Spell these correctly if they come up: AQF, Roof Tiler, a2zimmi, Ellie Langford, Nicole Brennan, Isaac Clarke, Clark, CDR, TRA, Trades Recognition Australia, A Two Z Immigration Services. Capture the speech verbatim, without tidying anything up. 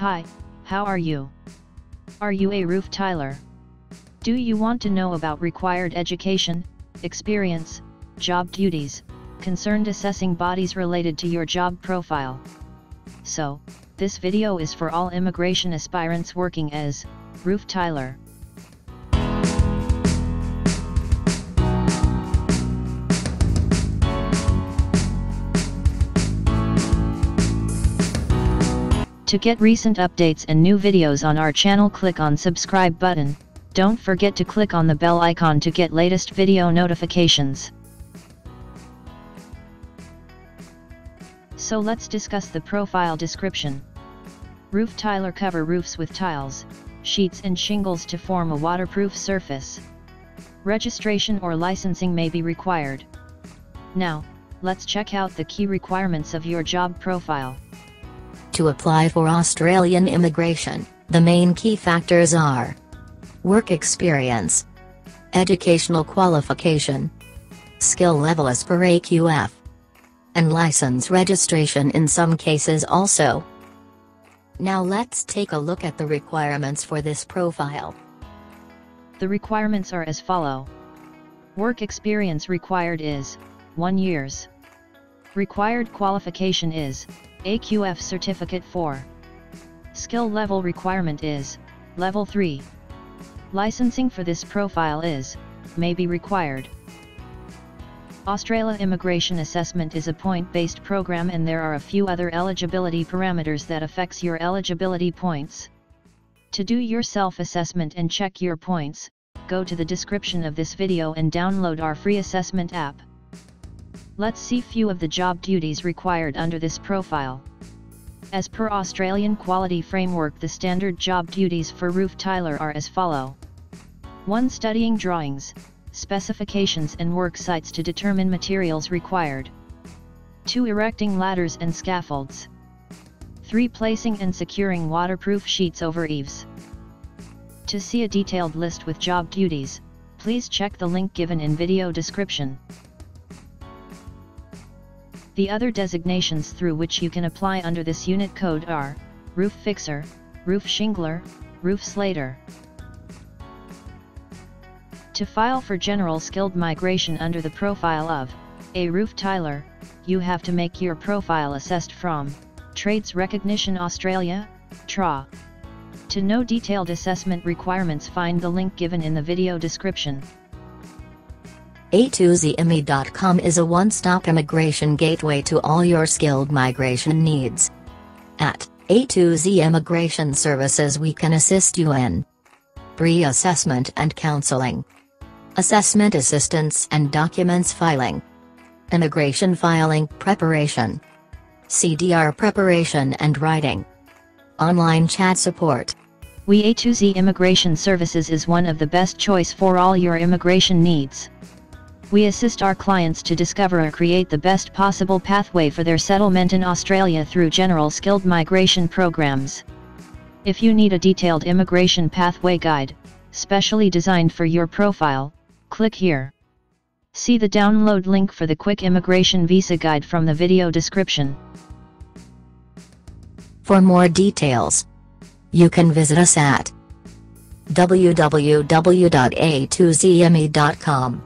Hi, how are you? Are you a roof tiler? Do you want to know about required education, experience, job duties, concerned assessing bodies related to your job profile? So, this video is for all immigration aspirants working as roof tiler. To get recent updates and new videos on our channel, click on subscribe button. Don't forget to click on the bell icon to get latest video notifications. So let's discuss the profile description. Roof tiler cover roofs with tiles, sheets and shingles to form a waterproof surface. Registration or licensing may be required. Now, let's check out the key requirements of your job profile. To apply for Australian immigration, the main key factors are work experience, educational qualification, skill level as per A Q F, and license registration in some cases also. Now let's take a look at the requirements for this profile. The requirements are as follow. Work experience required is one year's. Required qualification is A Q F certificate four. Skill level requirement is level three. Licensing for this profile is may be required. Australia Immigration Assessment is a point-based program, and there are a few other eligibility parameters that affects your eligibility points. To do your self-assessment and check your points, go to the description of this video and download our free assessment app. Let's see few of the job duties required under this profile. As per Australian Quality Framework, the standard job duties for roof tiler are as follow. one Studying drawings, specifications and work sites to determine materials required. two Erecting ladders and scaffolds. three Placing and securing waterproof sheets over eaves. To see a detailed list with job duties, please check the link given in video description. The other designations through which you can apply under this unit code are roof fixer, roof shingler, roof slater. To file for general skilled migration under the profile of a roof tiler, you have to make your profile assessed from Trades Recognition Australia, T R A. To know detailed assessment requirements, find the link given in the video description. A two Z immi dot com is a one-stop immigration gateway to all your skilled migration needs. At A two Z Immigration Services, we can assist you in pre-assessment and counseling, assessment assistance and documents filing, immigration filing preparation, C D R preparation and writing, online chat support. We A two Z Immigration Services is one of the best choice for all your immigration needs. We assist our clients to discover or create the best possible pathway for their settlement in Australia through general skilled migration programs. If you need a detailed immigration pathway guide, specially designed for your profile, click here. See the download link for the quick immigration visa guide from the video description. For more details, you can visit us at w w w dot a two z immi dot com.